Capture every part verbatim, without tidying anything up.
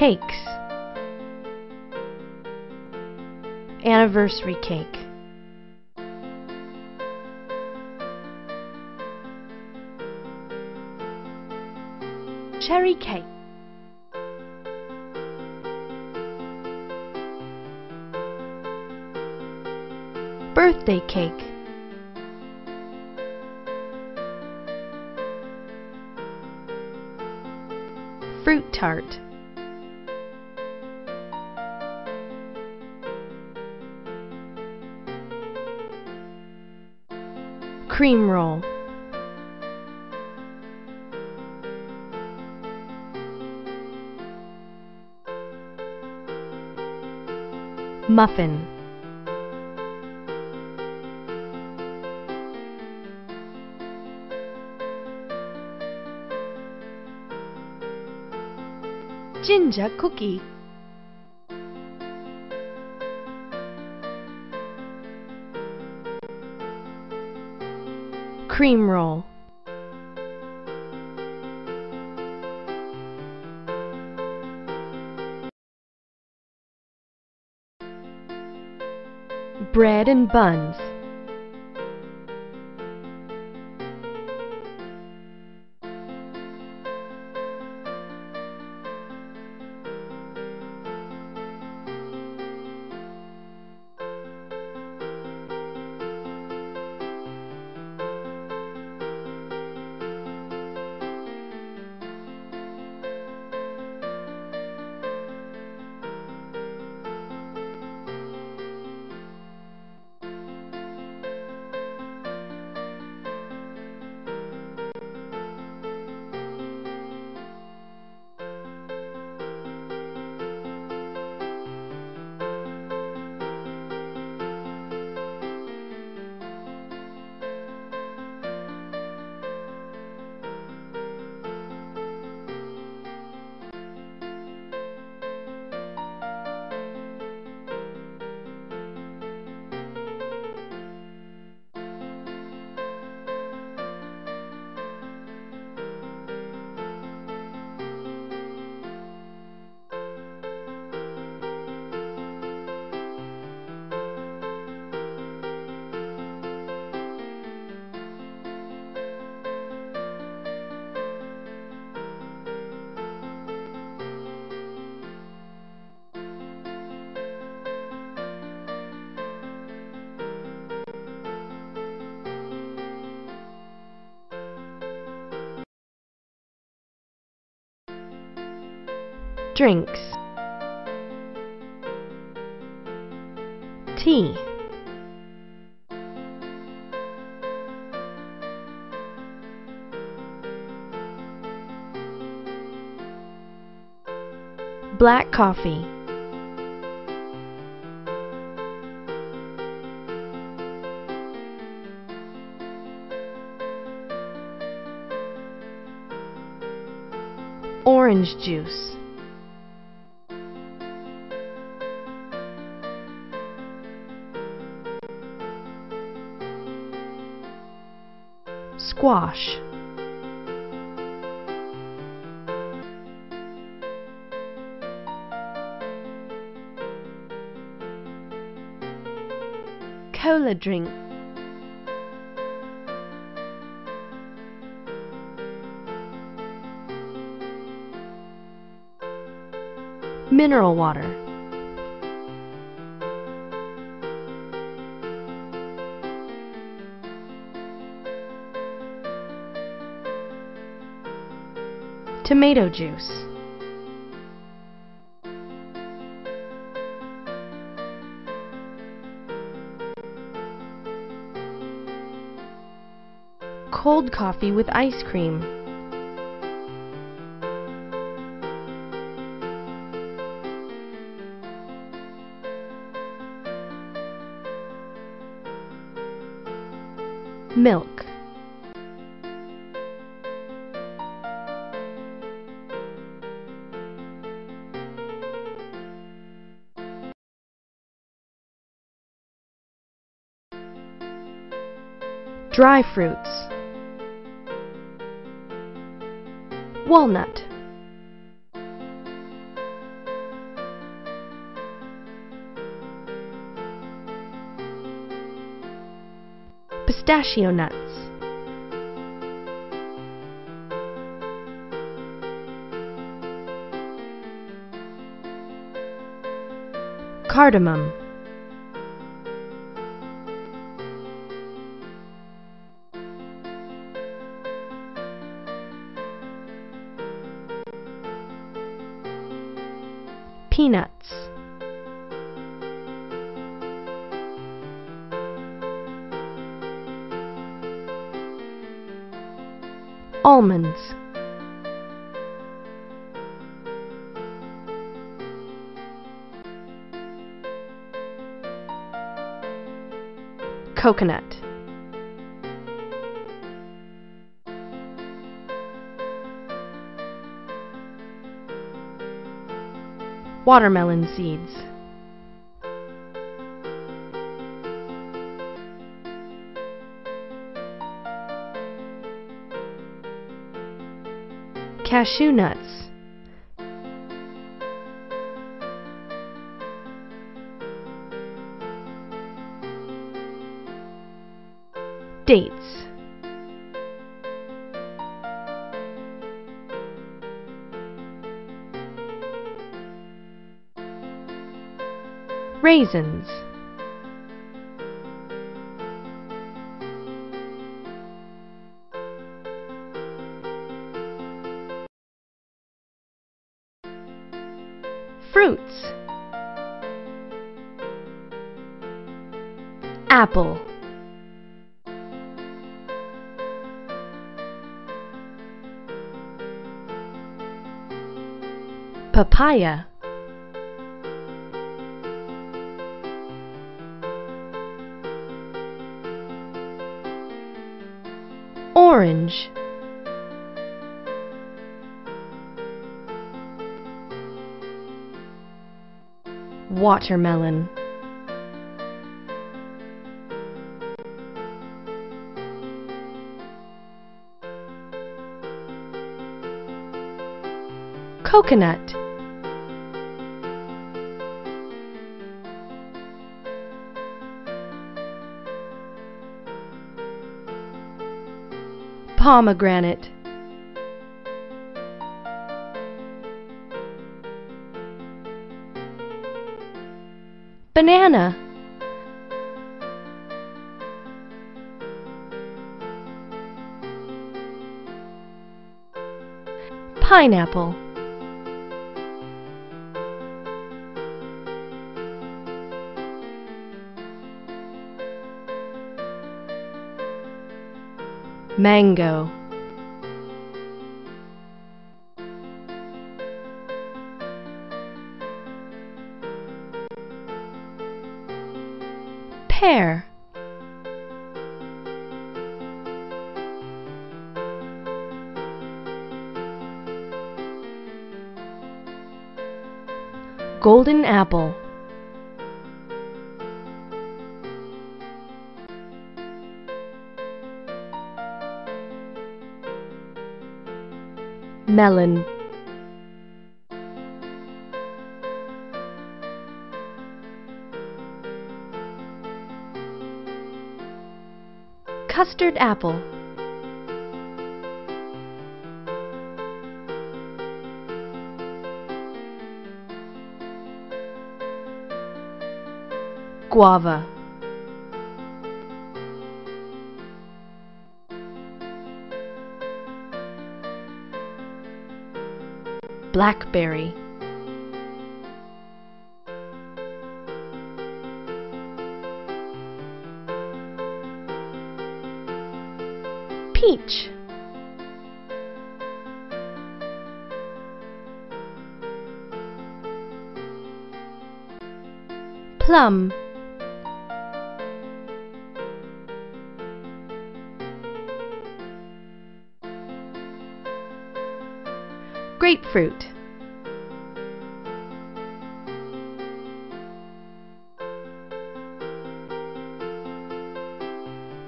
Cakes. Anniversary cake. Cherry cake. Birthday cake. Fruit tart. Cream roll. Muffin. Ginger cookie. Cream roll. Bread and buns. Drinks. Tea. Black coffee. Orange juice. Squash. Cola drink. Mineral water. Tomato juice. Cold coffee with ice cream. Milk. Dry fruits. Walnut. pistachio nuts. Cardamom. Peanuts. Almonds. Coconut. Watermelon seeds. Cashew nuts. Dates. Raisins. Fruits. Apple. Papaya. Orange. Watermelon. Coconut. Pomegranate. Banana. Pineapple. Mango. Pear. Golden apple. Melon. Custard apple. Guava. Blackberry. Peach. Plum. Grapefruit.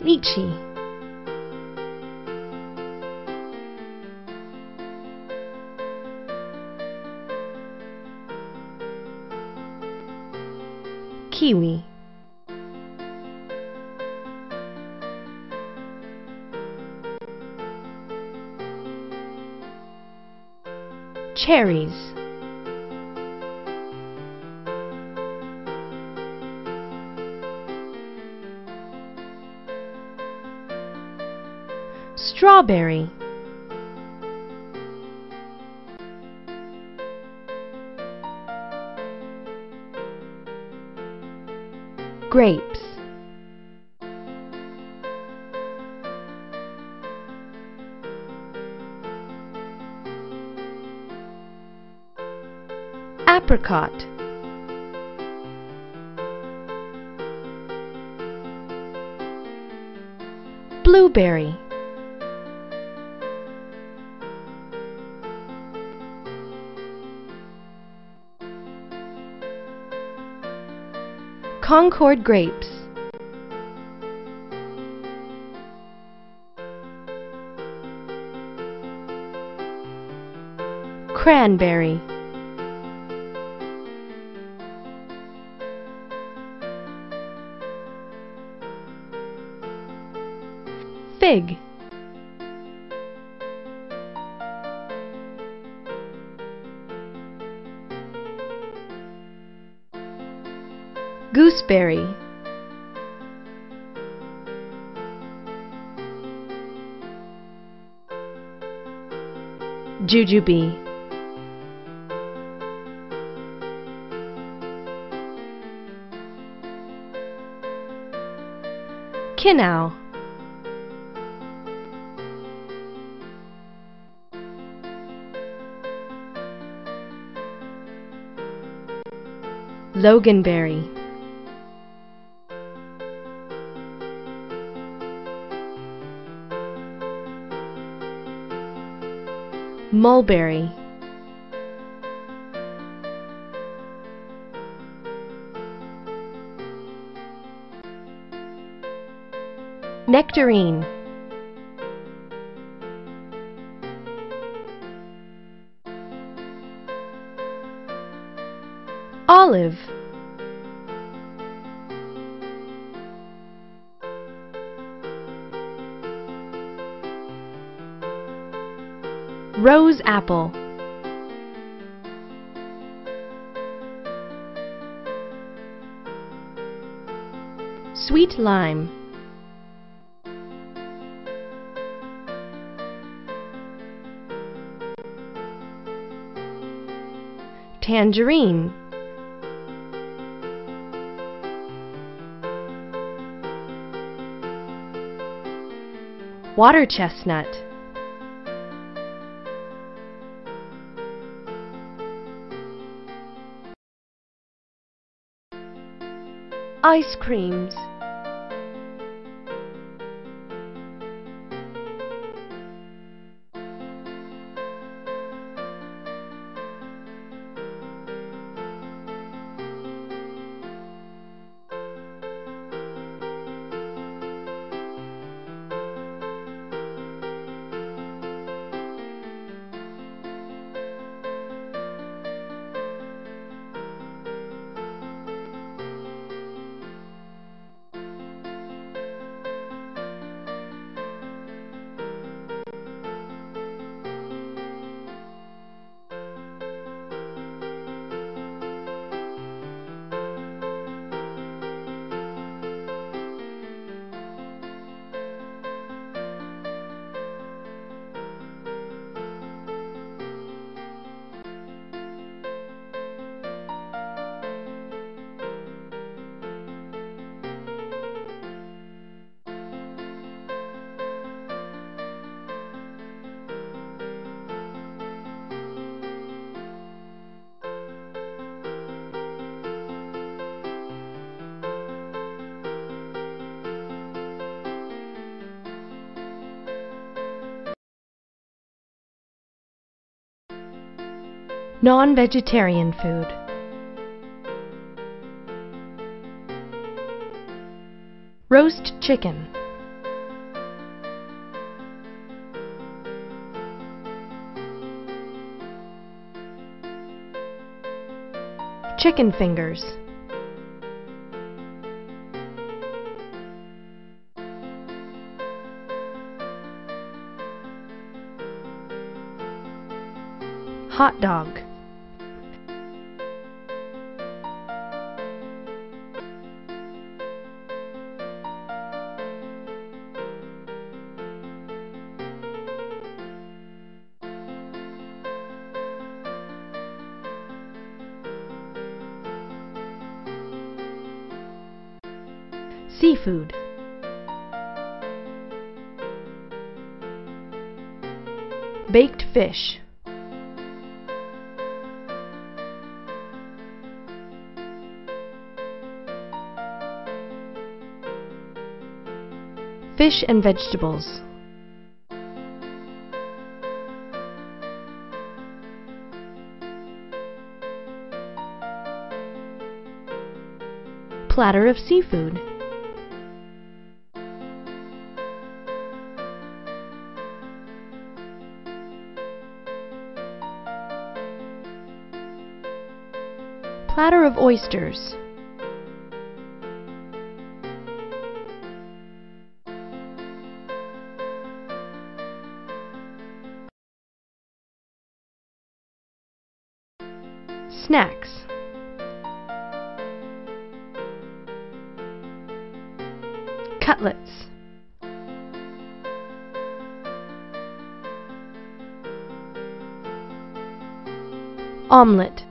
Lychee. Kiwi. cherries, strawberry, grapes, apricot, blueberry, Concord grapes, cranberry, fig, gooseberry, jujube, quinoa, loganberry, mulberry, nectarine, olive, rose apple, sweet lime, tangerine, water chestnut, ice creams, non-vegetarian food, roast chicken, chicken fingers, Hot dog. Seafood. Baked fish. Fish and vegetables. Platter of seafood. Platter of oysters. Snacks. Cutlets. Omelette.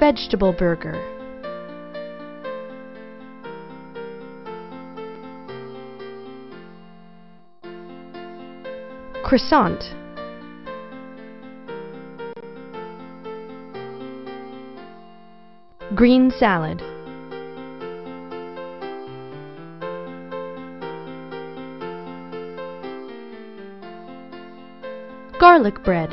Vegetable burger. Croissant. Green salad. Garlic bread.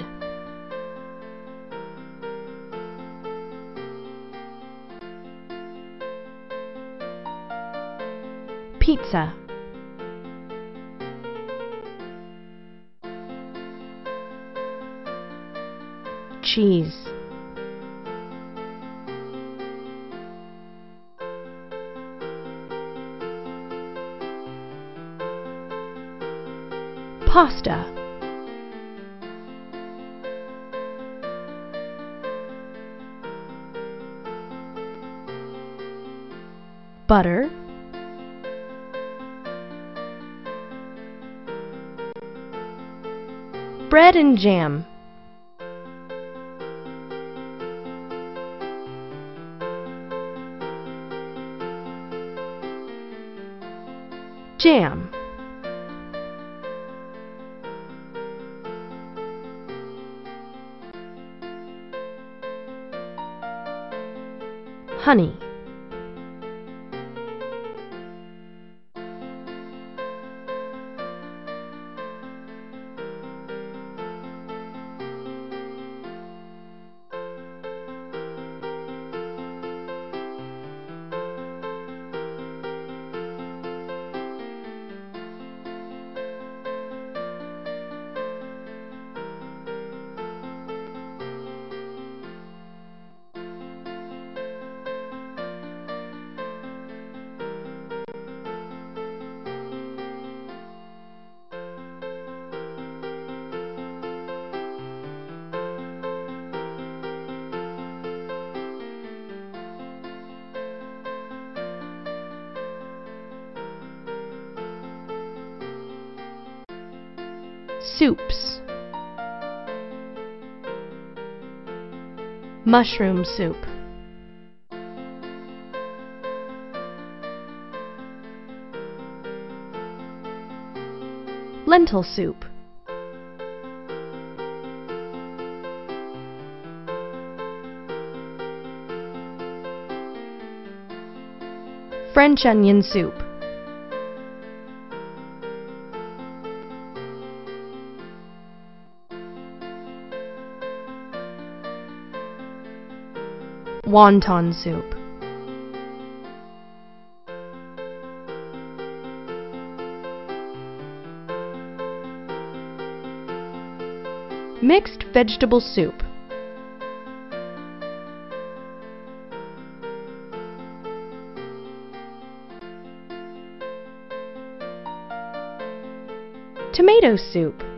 Pizza. Cheese. Pasta. Butter. Bread and jam. Jam. Honey. Soups. Mushroom soup. Lentil soup. French onion soup. Wonton soup. Mixed vegetable soup. tomato soup.